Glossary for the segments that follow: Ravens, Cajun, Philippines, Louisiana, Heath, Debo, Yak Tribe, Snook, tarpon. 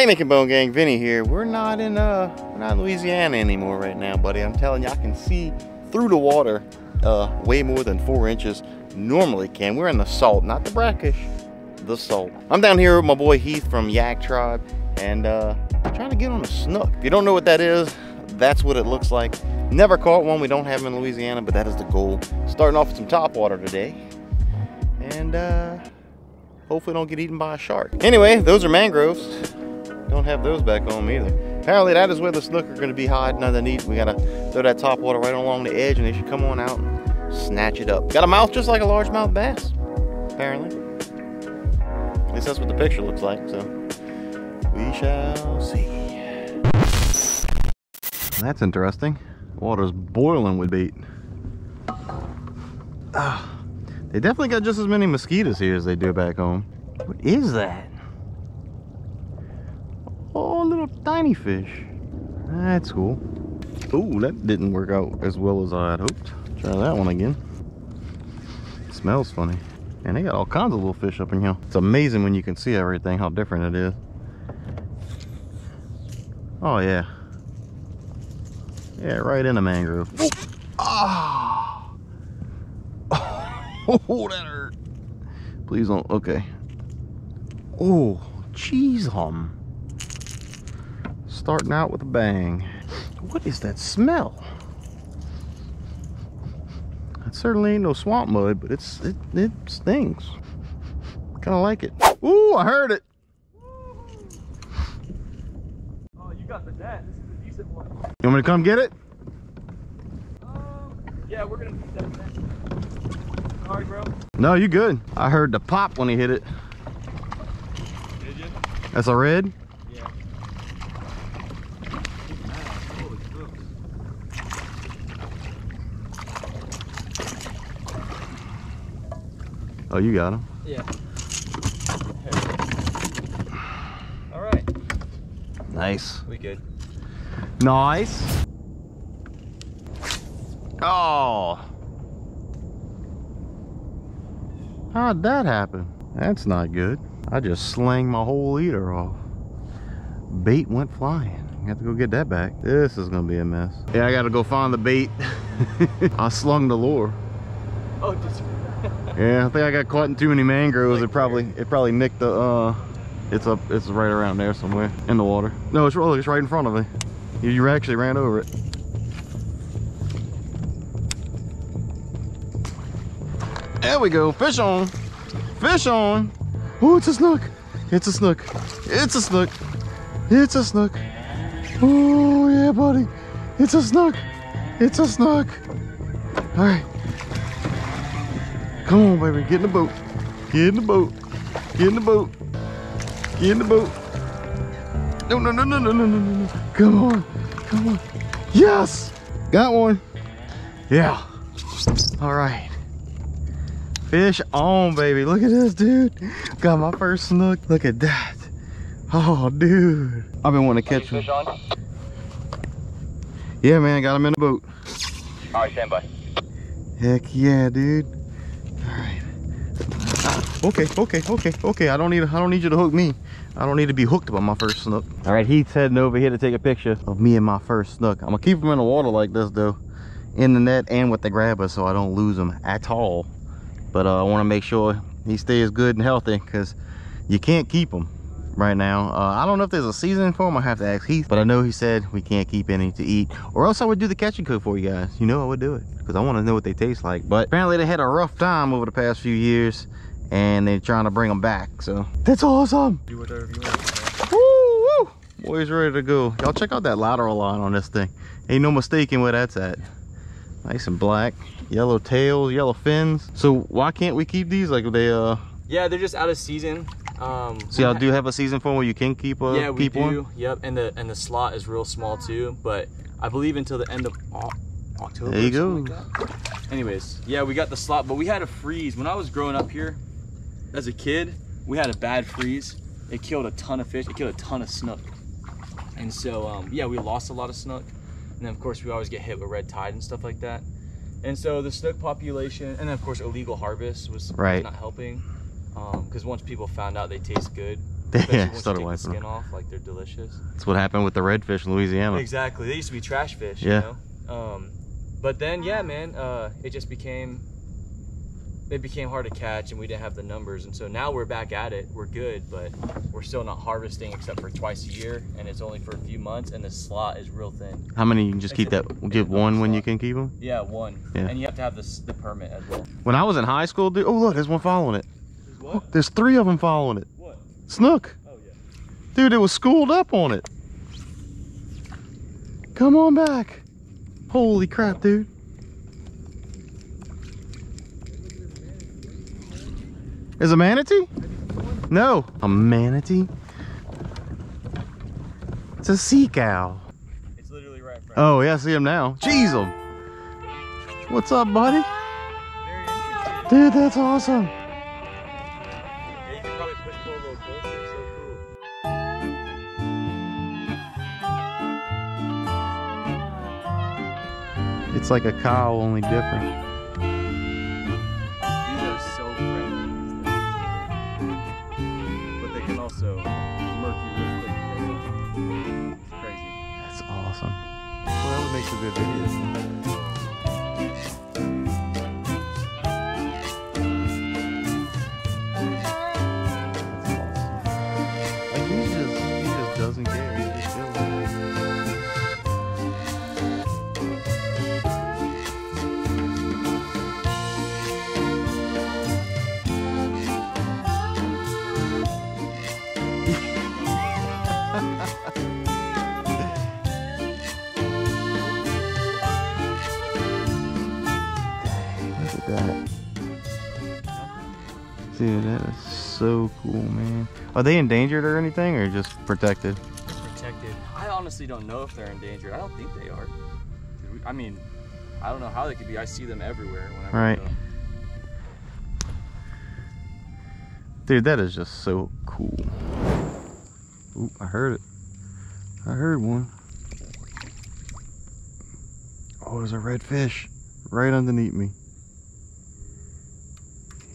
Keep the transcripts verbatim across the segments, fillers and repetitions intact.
How you making, Bone Gang? Vinny here. We're not in uh, we're not in Louisiana anymore right now, buddy. I'm telling you, I can see through the water uh, way more than four inches normally can. We're in the salt, not the brackish, the salt. I'm down here with my boy Heath from Yak Tribe, and uh, I'm trying to get on a snook. If you don't know what that is, that's what it looks like. Never caught one. We don't have them in Louisiana, but that is the goal. Starting off with some top water today, and uh, hopefully don't get eaten by a shark. Anyway, those are mangroves. Don't have those back home either. Apparently that is where the snook are going to be hiding underneath. We got to throw that top water right along the edge and they should come on out and snatch it up. Got a mouth just like a largemouth bass, apparently. At least that's what the picture looks like, so we shall see. That's interesting. The water's boiling with bait. Ah, they definitely got just as many mosquitoes here as they do back home. What is that? Oh, little tiny fish. That's cool. Oh, that didn't work out as well as I had hoped. Try that one again. It smells funny. And they got all kinds of little fish up in here. It's amazing when you can see everything, how different it is. Oh, yeah. Yeah, right in a mangrove. Ah! Oh. Oh, that hurt. Please don't. Okay. Oh, geez, hum. Starting out with a bang. What is that smell? It certainly ain't no swamp mud, but it's it, it stings. Kind of like it. Ooh, I heard it. Oh, you got the net. This is a decent one. You want me to come get it? Um, yeah, we're gonna need that net. Sorry, bro. No, you good. I heard the pop when he hit it. Did you? That's a red. Oh, you got him? Yeah. All right. Nice. We good. Nice. Oh. How'd that happen? That's not good. I just slanged my whole leader off. Bait went flying. I have to go get that back. This is going to be a mess. Yeah, I got to go find the bait. I slung the lure. Oh, just... Yeah, I think I got caught in too many mangroves. It probably it probably nicked the uh it's up it's right around there somewhere in the water. No, it's it's right in front of me. You, you actually ran over it. There we go. Fish on. Fish on. Oh, it's a snook. It's a snook. It's a snook. It's a snook. Oh yeah, buddy. It's a snook. It's a snook. All right. Come on, baby, get in the boat. Get in the boat. Get in the boat. Get in the boat. No, no, no, no, no, no, no, no. Come on. Come on. Yes! Got one. Yeah. All right. Fish on, baby. Look at this, dude. Got my first snook. Look at that. Oh, dude. I've been wanting to catch one. Fish on? Yeah, man, got him in the boat. All right, stand by. Heck yeah, dude. Okay, okay, okay, okay. I don't need I don't need you to hook me. I don't need to be hooked by my first snook. All right, Heath's heading over here to take a picture of me and my first snook. I'm gonna keep them in the water like this though, in the net and with the grabber, so I don't lose them at all. But uh, I want to make sure he stays good and healthy because you can't keep them right now. Uh, I don't know if there's a season for them. I have to ask Heath, but I know he said we can't keep any to eat, or else I would do the catch and cook for you guys. You know I would do it because I want to know what they taste like. But apparently they had a rough time over the past few years. And they're trying to bring them back, so that's awesome. Do whatever you want. Woo, woo. Boys ready to go. Y'all check out that lateral line on this thing. Ain't no mistaking where that's at. Nice and black, yellow tails, yellow fins. So why can't we keep these? Like they uh. Yeah, they're just out of season. Um, so y'all do have a season for them where you can keep a. Yeah, we keep do. One? Yep, and the and the slot is real small too. But I believe until the end of October. There you go. Like that. Anyways, yeah, we got the slot, but we had a freeze when I was growing up here. As a kid, we had a bad freeze. It killed a ton of fish. It killed a ton of snook. And so, um, yeah, we lost a lot of snook. And then, of course, we always get hit with red tide and stuff like that. And so the snook population, and then, of course, illegal harvest was right. Not helping. Because um, once people found out they taste good, Yeah, so do I. Skin off, like they're delicious. That's what happened with the redfish in Louisiana. Exactly. They used to be trash fish. Yeah. You know? Um, but then, yeah, man, uh, it just became, they became hard to catch, and we didn't have the numbers. And so now we're back at it. We're good, but we're still not harvesting except for twice a year, and it's only for a few months. And the slot is real thin. How many you can just keep that? Get one when you can keep them. Yeah, one. Yeah. And you have to have this, the permit as well. When I was in high school, dude. Oh look, there's one following it. There's what? Oh, there's three of them following it. Snook. Oh, yeah. Dude, it was schooled up on it. Come on back. Holy crap, dude. Is a manatee? No. A manatee? It's a sea cow. It's literally right in front. Oh, yeah, I see him now. Jeez, him. What's up, buddy? Very interesting. Dude, that's awesome. It's like a cow, only different. These are so friendly, but they can also murk you real quick. It's crazy. That's awesome. Well, that would make for good videos. Dude, that is so cool, man. Are they endangered or anything, or just protected? Protected. I honestly don't know if they're endangered. I don't think they are. Dude, I mean, I don't know how they could be. I see them everywhere whenever I go. Right. Dude, that is just so cool. Oop, I heard it. I heard one. Oh, there's a redfish right underneath me.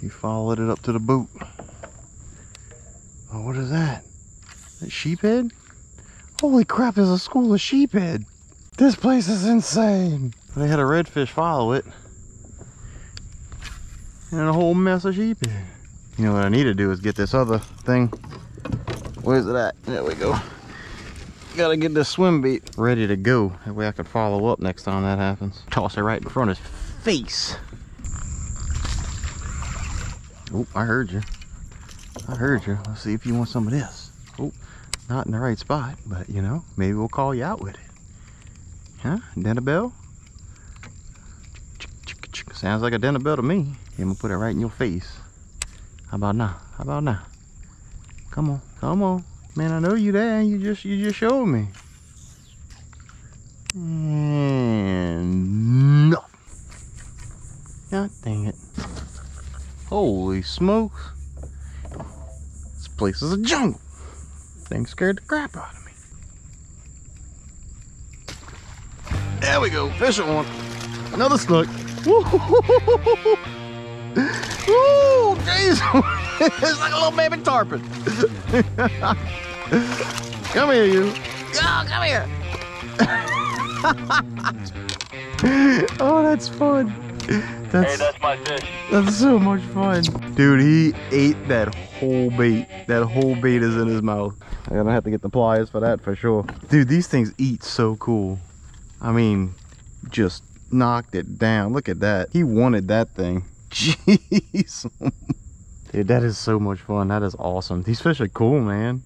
You followed it up to the boat. Oh, what is that? That sheephead? Holy crap, there's a school of sheephead. This place is insane. They had a redfish follow it. And a whole mess of sheephead. You know what I need to do is get this other thing. Where's it at? There we go. Gotta get this swim bait ready to go. That way I can follow up next time that happens. Toss it right in front of his face. Oh, I heard you. I heard you. Let's see if you want some of this. Oh, not in the right spot, but you know, maybe we'll call you out with it. Huh? Dinner bell? Sounds like a dinner bell to me. I'm gonna put it right in your face. How about now? How about now? Come on, come on, man. I know you there. You just, you just showed me. And no. God dang it. Holy smokes. This place is a jungle. Thing scared the crap out of me. There we go, fish on. Another snook. Woo-hoo-hoo-hoo-hoo-hoo. Ooh, geez. It's like a little baby tarpon. Come here, you. Oh, come here. Oh, that's fun. That's, hey, that's my fish. That's so much fun. Dude, he ate that whole bait. That whole bait is in his mouth. I'm gonna have to get the pliers for that for sure. Dude, these things eat so cool. I mean, just knocked it down. Look at that. He wanted that thing. Jeez. Dude, that is so much fun. That is awesome. These fish are cool, man.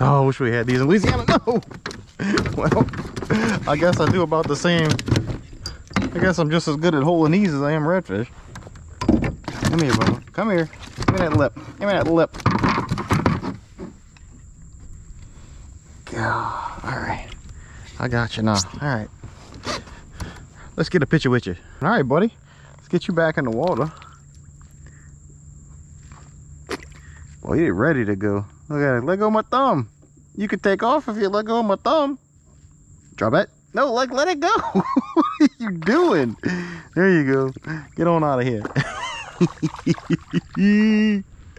Oh, I wish we had these in Louisiana. No! Well, I guess I do about the same. I guess I'm just as good at holding these as I am redfish. Come here, brother. Come here. Give me that lip. Give me that lip. God. All right. I got you now. All right. Let's get a picture with you. All right, buddy. Let's get you back in the water. Boy, you're ready to go. Look at it. Let go of my thumb. You could take off if you let go of my thumb. Drop it. No, like, let it go. What are you doing? There you go. Get on out of here.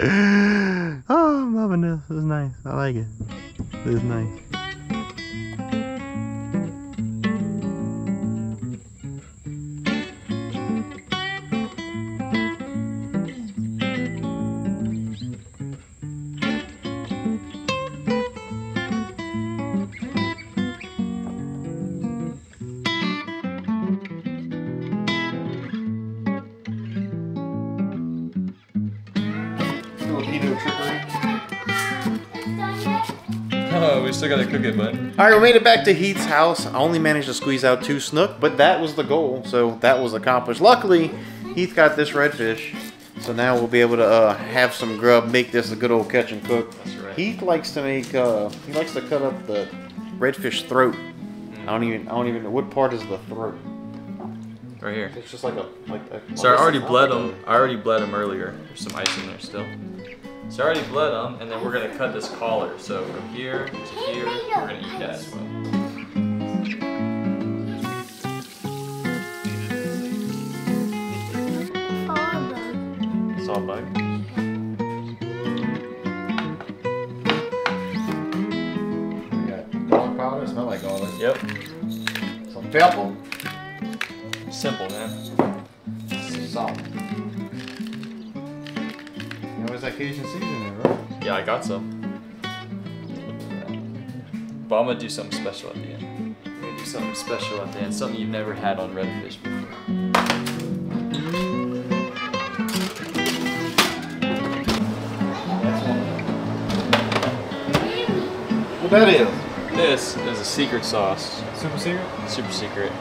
Oh, I'm loving this. This is nice. I like it. This is nice. Oh, we still gotta cook it, bud. Alright, we made it back to Heath's house. I only managed to squeeze out two snook, but that was the goal, so that was accomplished. Luckily, Heath got this redfish, so now we'll be able to uh, have some grub, make this a good old catch and cook. That's right. Heath likes to make, uh, he likes to cut up the redfish throat. Mm. I don't even, I don't even know, what part is the throat? Right here. It's just like a, like a... So I already bled them, I already bled them earlier. There's some ice in there still. So I already bled them, and then we're gonna cut this collar. So from here to here, we're gonna eat that as well. Saw bug. We got garlic powder. It smells like garlic. Yep. Some pepper. Simple, man. Salt. There's that Cajun seasoning, right? Yeah, I got some. But I'm gonna do something special at the end. I'm gonna do something special at the end, something you've never had on redfish before. What that is? This is a secret sauce. Super secret? Super secret.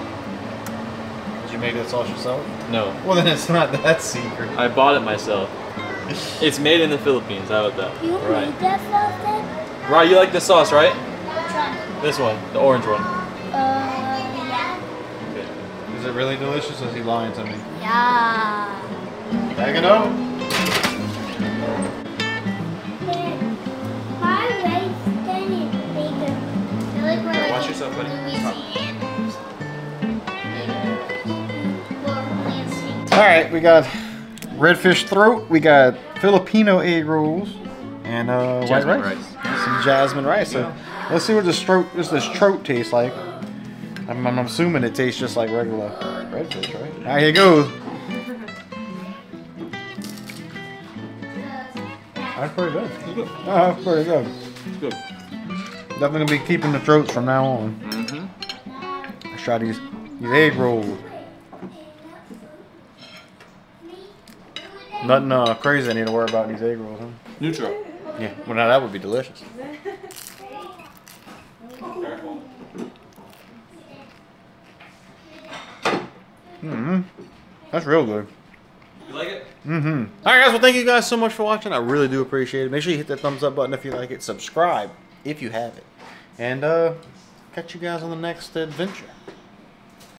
Did you make that sauce yourself? No. Well, then it's not that secret. I bought it myself. It's made in the Philippines, how about that? You right. Made that sauce then? Right, you like the sauce, right? Which one? This one, the orange one. Uh, yeah. Okay. Is it really delicious or is he lying to me? Yeah. Back it up. My rice then is bigger. Hey, watch yourself, buddy. Alright, we got redfish throat, we got Filipino egg rolls, and uh, white rice. rice. Some jasmine rice. So yeah. Let's see what this throat, this, this throat tastes like. I'm, I'm assuming it tastes just like regular redfish, right? All right, here goes. That's pretty good. It's good. Oh, that's pretty good. It's good. Definitely gonna be keeping the throats from now on. Mm-hmm. Let's try these, these egg rolls. Nothing uh, crazy I need to worry about in these egg rolls, huh? Neutral. Yeah, well now that would be delicious. Mm-hmm. That's real good. You like it? Mm-hmm. Alright guys, well thank you guys so much for watching. I really do appreciate it. Make sure you hit that thumbs up button if you like it. Subscribe if you have it. And uh, catch you guys on the next adventure.